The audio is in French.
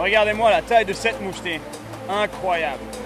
Regardez-moi la taille de cette mouchetée. Incroyable.